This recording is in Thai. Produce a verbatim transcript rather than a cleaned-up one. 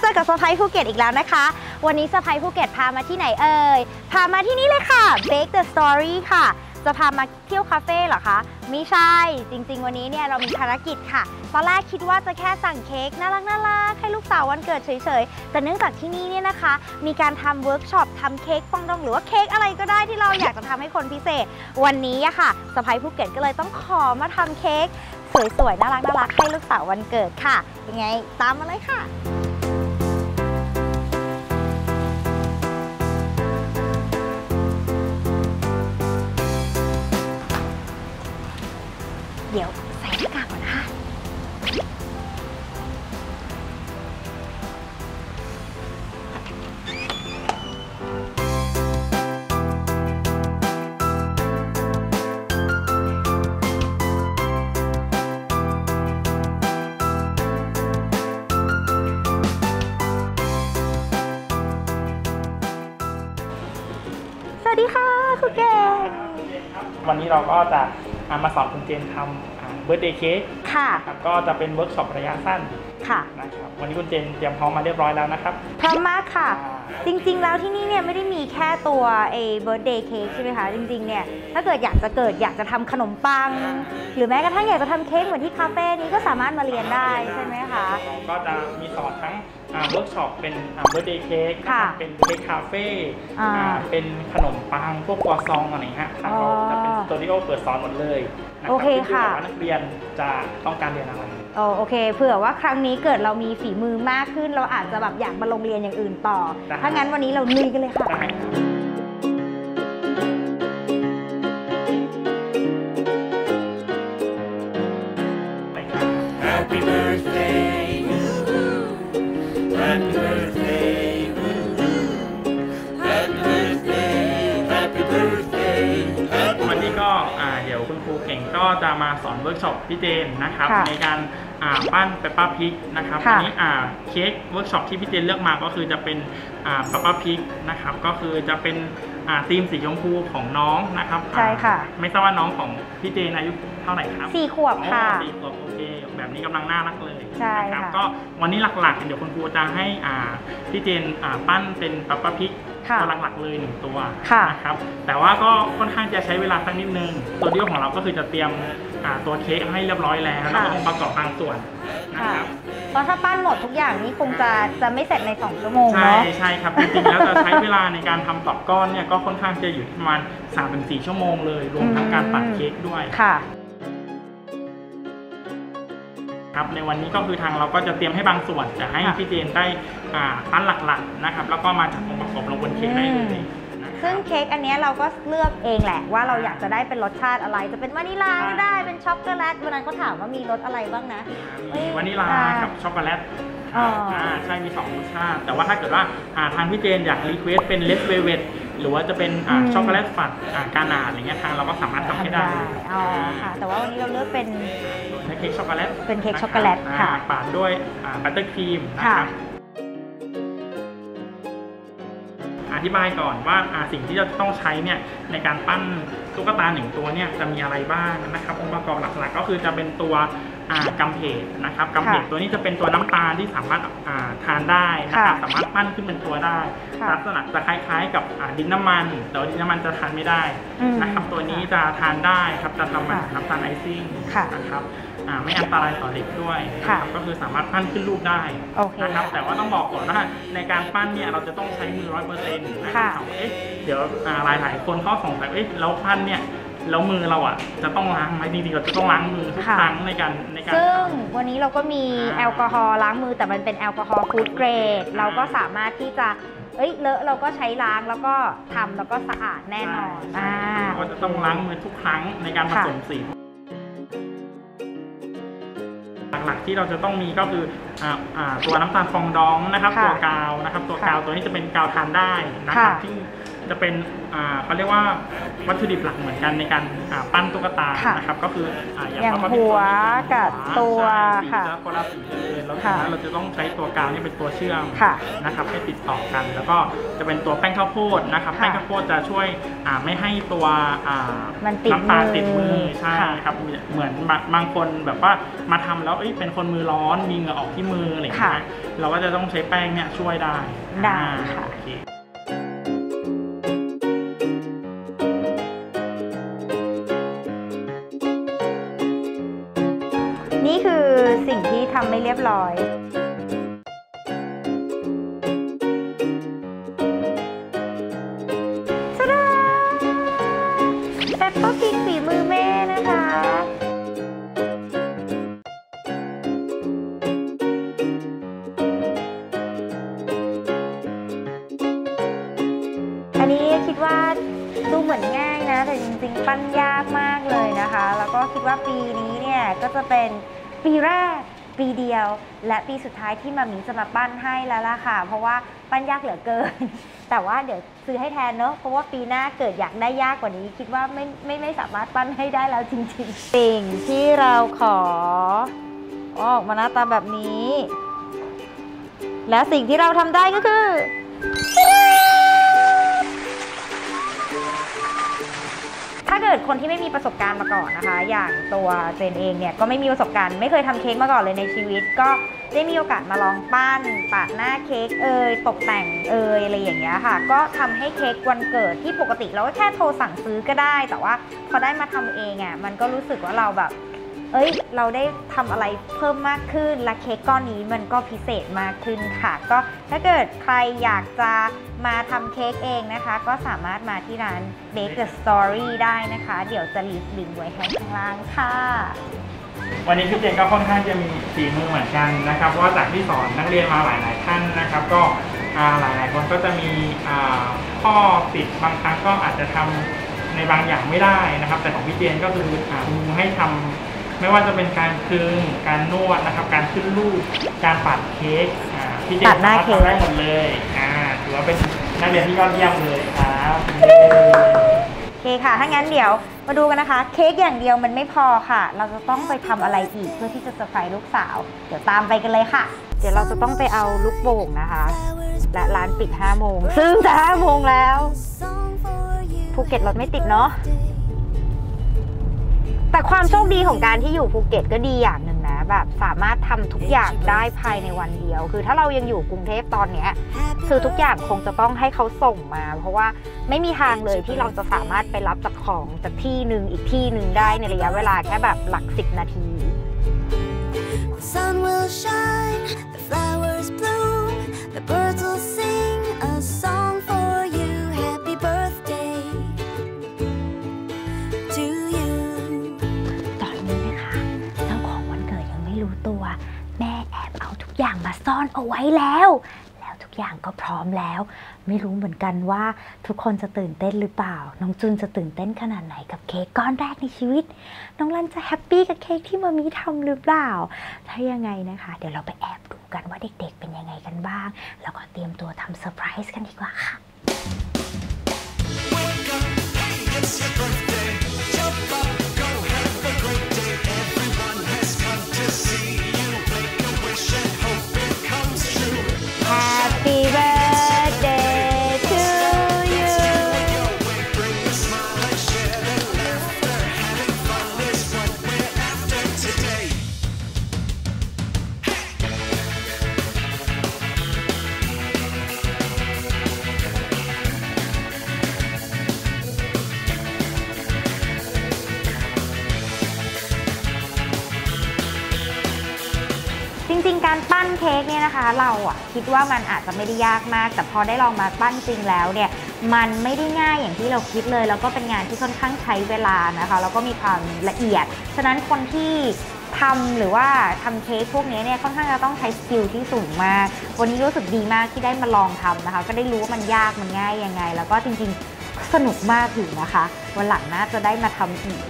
เจอกับสะพ้ายภูเก็ตอีกแล้วนะคะวันนี้สะพ้ายภูเก็ตพามาที่ไหนเอ่ยพามาที่นี่เลยค่ะ Bake the Story ค่ะจะพามาเที่ยวคาเฟ่เหรอคะไม่ใช่จริงๆวันนี้เนี่ยเรามีภารกิจค่ะตอนแรกคิดว่าจะแค่สั่งเค้กน่ารักน่ารักให้ลูกสาววันเกิดเฉยๆแต่เนื่องจากที่นี่เนี่ยนะคะมีการทำเวิร์กช็อปทำเค้กฟองดองหรือว่าเค้กอะไรก็ได้ที่เราอยากจะทำให้คนพิเศษวันนี้อะค่ะสะพ้ายภูเก็ตก็เลยต้องขอมาทำเค้กสวยๆน่ารักน่ารักให้ลูกสาววันเกิดค่ะยังไงตามมาเลยค่ะเดี๋ยวใส่หน้ากากก่อนนะคะสวัสดีค่ะครูเก่งวันนี้เราก็จะมาสอนคุณเจนทำเบิร์ธเดย์เค้กค่ะก็จะเป็นเวิร์กช็อประยะสั้นค่ะนะครับวันนี้คุณเจนเตรียมพร้อมมาเรียบร้อยแล้วนะครับพร้อมมากค่ะจริงๆแล้วที่นี่เนี่ยไม่ได้มีแค่ตัวไอ้เบิร์ธเดย์เค้กใช่ไหมคะจริงๆเนี่ยถ้าเกิดอยากจะเกิดอยากจะทำขนมปังหรือแม้กระทั่งอยากจะทำเค้กเหมือนที่คาเฟ่นี้ก็สามารถมาเรียนได้ใช่ไหมคะก็จะมีสอนทั้งเวิร์กช็อปเป็นเบิร์ธเดย์เค้กเป็นเค้กคาเฟ่เป็นขนมปังพวกครัวซองอะไรฮะทางเราจะเป็นสตูดิโอเปิดสอนหมดเลยโอเคค่ะนักเรียนจะต้องการเรียนอะไรอ๋อโอเคเผื่อว่าครั้งนี้เกิดเรามีฝีมือมากขึ้นเราอาจจะแบบอยากมาลงเรียนอย่างอื่นต่อถ้างั้นวันนี้เราลุยกันเลยค่ะก็จะมาสอนเวิร์กช็อปพี่เจนนะครับในการปั้นเปปเปอร์พิกนะครับอันนี้เค้กเวิร์กช็อปที่พี่เจนเลือกมาก็คือจะเป็นเปปเปอร์พิกนะครับก็คือจะเป็นธีมสีชมพูของน้องนะครับใช่ค่ะไม่ทราบว่าน้องของพี่เจนอายุเท่าไหร่ครับสี่ขวบค่ะสี่ขวบโอเคแบบนี้กำลังน่ารักเลยใช่ครับก็วันนี้หลักๆเดี๋ยวคุณครูจะให้พี่เจนปั้นเป็นเปปเปอร์พิกตัวหลักๆเลยหนึ่งตัวนะครับแต่ว่าก็ค่อนข้างจะใช้เวลาสักนิดนึงตัวเดียวของเราก็คือจะเตรียมตัวเค้กให้เรียบร้อยแล้วแล้วก็ประกอบบางส่วนนะครับเพราะถ้าปั้นหมดทุกอย่างนี้คงจะจะไม่เสร็จในสองชั่วโมงเนาะใช่ใช่ครับจริงๆแล้วจะใช้เวลาในการทำตอบก้อนเนี่ยก็ค่อนข้างจะอยู่ประมาณ สามถึงสี่ ชั่วโมงเลยรวมทั้งการตัดเค้กด้วยค่ะครับในวันนี้ก็คือทางเราก็จะเตรียมให้บางส่วนจะให้พี่เจนได้ปั้นหลักๆนะครับแล้วก็มาจัดองค์ประกอบลงบนเค้กได้เลยซึ่งเค้กอันนี้เราก็เลือกเองแหละว่าเราอยากจะได้เป็นรสชาติอะไรจะเป็นวานิลาก็ได้เป็นช็อกโกแลตวันนั้นเขาถามว่ามีรสอะไรบ้างนะมีวานิลากับช็อกโกแลตอ่าใช่มีสองรสชาติแต่ว่าถ้าเกิดว่าทางพี่เจนอยากรีเควสเป็นเลดเวลเวทหรือว่าจะเป็นช็อกโกแลตฝัดกานาดอะไรเงี้ยทางเราก็สามารถทำให้ได้อ๋อค่ะแต่ว่าวันนี้เราเลือกเป็นเค้กช็อกโกแลตเป็นเค้กช็อกโกแลตค่ะปาดด้วยบัตเตอร์ครีมนะครับอธิบายก่อนว่าสิ่งที่เราต้องใช้เนี่ยในการปั้นตุ๊กตาหนึ่งตัวเนี่ยจะมีอะไรบ้างนะครับองค์ประกอบหลักๆก็คือจะเป็นตัวกำเพดนะครับกำเพดตัวนี้จะเป็นตัวน้ำตาลที่สามารถทานได้นะครับสามารถปั้นขึ้นเป็นตัวได้ลักษณะจะคล้ายๆกับดินน้ำมันแต่ดินน้ำมันจะทานไม่ได้นะครับตัวนี้จะทานได้ครับจะทำแบบน้ำตาลไอซิ่งนะครับไม่อันตรายต่อเด็กด้วยก็คือสามารถปั้นขึ้นรูปได้นะครับแต่ว่าต้องบอกก่อนว่าในการปั้นเนี่ยเราจะต้องใช้มือร้อยเปอร์เซ็นต์นะครับเอ๊ะเดี๋ยวหลายๆคนข้อสงสัยเอ๊ะแล้วปั้นเนี่ยแล้วมือเราอ่ะจะต้องล้างไหมจริงๆเราจะต้องล้างมือทุกครั้งในการในการซึ่งวันนี้เราก็มีแอลกอฮอล์ล้างมือแต่มันเป็นแอลกอฮอล์ฟู้ดเกรดเราก็สามารถที่จะเอ้ยเลอะเราก็ใช้ล้างแล้วก็ทำแล้วก็สะอาดแน่นอนเราจะต้องล้างมือทุกครั้งในการผสมสีหลักๆที่เราจะต้องมีก็คือตัวน้ำตาลฟองดองนะครับตัวกาวนะครับตัวกาวตัวนี้จะเป็นกาวทานได้นะครับที่ จะเป็นเขาเรียกว่าวัตถุดิบหลักเหมือนกันในการปั้นตุ๊กตานะครับก็คืออย่างหัวกับตัวค่ะคนละสีเลยแล้วจากนั้นเราจะต้องใช้ตัวกาวนี่เป็นตัวเชื่อมนะครับให้ติดต่อกันแล้วก็จะเป็นตัวแป้งข้าวโพดนะครับแป้งข้าวโพดจะช่วยไม่ให้ตัวน้ำตาติดมือใช่ครับเหมือนบางคนแบบว่ามาทำแล้วเป็นคนมือร้อนมีเหงื่อออกที่มืออะไรอย่างเงี้ยเราก็จะต้องใช้แป้งเนี่ยช่วยได้ได้ค่ะนี่คือสิ่งที่ทำไม่เรียบร้อยสดาแปปเปอร์กินฝีมือแม่นะคะอันนี้คิดว่าดูเหมือนง่ายนะแต่จริงๆปั้นยากมากเลยนะคะแล้วก็คิดว่าปีนี้เนี่ยก็จะเป็นปีแรกปีเดียวและปีสุดท้ายที่มามิงจะมาปั้นให้แล้วล่ะค่ะเพราะว่าปั้นยากเหลือเกินแต่ว่าเดี๋ยวซื้อให้แทนเนาะเพราะว่าปีหน้าเกิดอยากได้ยากกว่านี้คิดว่าไม่ไม่ไม่สามารถปั้นให้ได้แล้วจริงๆสิ่งที่เราขอออกมาหน้าตาแบบนี้และสิ่งที่เราทำได้ก็คือถ้าเกิดคนที่ไม่มีประสบการณ์มาก่อนนะคะอย่างตัวเจนเองเนี่ยก็ไม่มีประสบการณ์ไม่เคยทำเค้กมาก่อนเลยในชีวิตก็ได้มีโอกาสมาลองปั้นปาดหน้าเค้กเอยตกแต่งเอยอะไรอย่างเงี้ยค่ะก็ทำให้เค้กวันเกิดที่ปกติเราก็แค่โทรสั่งซื้อก็ได้แต่ว่าพอได้มาทำเองอ่ะมันก็รู้สึกว่าเราแบบเอ้ยเราได้ทำอะไรเพิ่มมากขึ้นและเค้กก้อนนี้มันก็พิเศษมากขึ้นค่ะก็ถ้าเกิดใครอยากจะมาทำเค้กเองนะคะก็สามารถมาที่ร้าน Bake the Story ได้นะคะเดี๋ยวจะลิงก์ลิงก์ไว้ให้ข้างล่างค่ะวันนี้พี่เจนก็ค่อนข้างจะมีฝีมือเหมือนกันนะครับเพราะจากที่สอนนักเรียนมาหลายหลายท่านนะครับก็หลายหลายคนก็จะมีข้อติดบางครั้งก็อาจจะทำในบางอย่างไม่ได้นะครับแต่ของพี่เจนก็คือมือให้ทำไม่ว่าจะเป็นการคลึงการนวดนะครับการขึ้นรูปการปัดเค้กพี่เจนทำได้หมดเลยถือว่าเป็นนักเรียนที่ยอดเยี่ยมเลยครับโอเคค่ะถ้างั้นเดี๋ยวมาดูกันนะคะเค้กอย่างเดียวมันไม่พอค่ะเราจะต้องไปทำอะไรอีกเพื่อที่จะเซอร์ไพรส์ลูกสาวเดี๋ยวตามไปกันเลยค่ะเดี๋ยวเราจะต้องไปเอาลูกโป่งนะคะและร้านปิดห้าโมงซึ่งจะห้าโมงแล้วภูเก็ตรถไม่ติดเนาะแต่ความโชคดีของการที่อยู่ภูเก็ตก็ดีอย่างหนึ่งนะแบบสามารถทำทุกอย่างได้ภายในวันเดียวคือถ้าเรายังอยู่กรุงเทพตอนเนี้ยคือทุกอย่างคงจะต้องให้เขาส่งมาเพราะว่าไม่มีทางเลยที่เราจะสามารถไปรับจากของจากที่หนึ่งอีกที่หนึ่งได้ในระยะเวลาแค่แบบหลักสิบนาทีอย่างมาซ่อนเอาไว้แล้วแล้วทุกอย่างก็พร้อมแล้วไม่รู้เหมือนกันว่าทุกคนจะตื่นเต้นหรือเปล่าน้องจุนจะตื่นเต้นขนาดไหนกับเค้กก้อนแรกในชีวิตน้องรันจะแฮปปี้กับเค้กที่มามีทำหรือเปล่าถ้ายังไงนะคะเดี๋ยวเราไปแอบดูกันว่าเด็กๆเป็นยังไงกันบ้างแล้วก็เตรียมตัวทำเซอร์ไพรส์กันดีกว่าค่ะจริงๆการปั้นเค้กเนี่ยนะคะเราอ่ะคิดว่ามันอาจจะไม่ได้ยากมากแต่พอได้ลองมาปั้นจริงแล้วเนี่ยมันไม่ได้ง่ายอย่างที่เราคิดเลยแล้วก็เป็นงานที่ค่อนข้างใช้เวลานะคะแล้วก็มีความละเอียดฉะนั้นคนที่ทำหรือว่าทำเค้กพวกนี้เนี่ยค่อนข้างจะต้องใช้สกิลที่สูงมากวันนี้รู้สึกดีมากที่ได้มาลองทำนะคะก็ได้รู้ว่ามันยากมันง่ายยังไงแล้วก็จริงๆสนุกมากถึงนะคะวันหลังน่าจะได้มาทำอีก